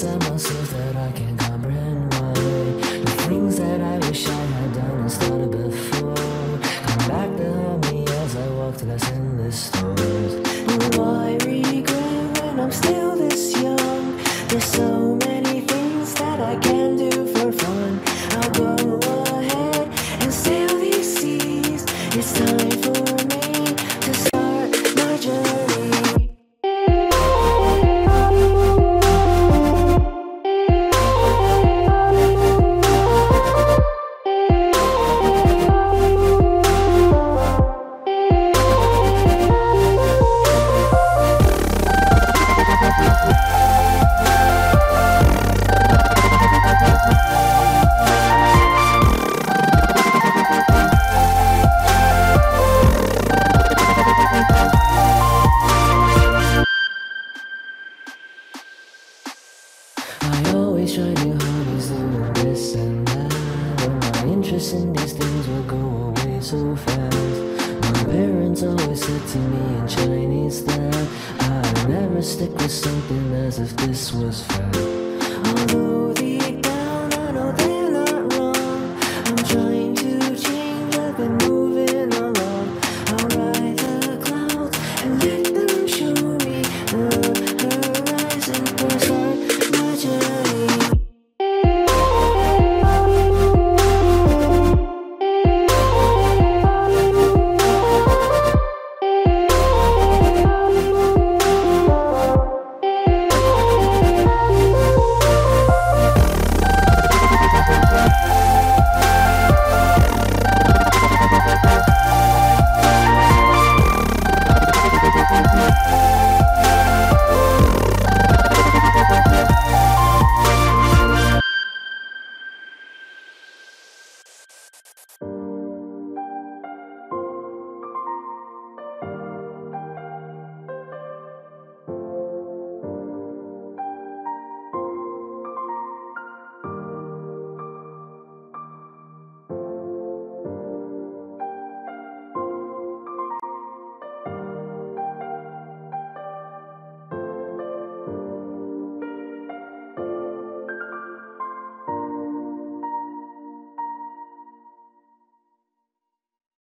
things I myself that I can't comprehend why. The things that I wish I had done and started before come back to haunt me as I walk till I in the stores. And why regret when I'm still this young? There's so many things that I can do for fun. I'll go ahead and sail these seas. It's time for me to start my journey. I always try new hobbies, doing this and that, but my interest in these things will go away so fast. My parents always said to me in Chinese that I'd never stick with something as if this was fact.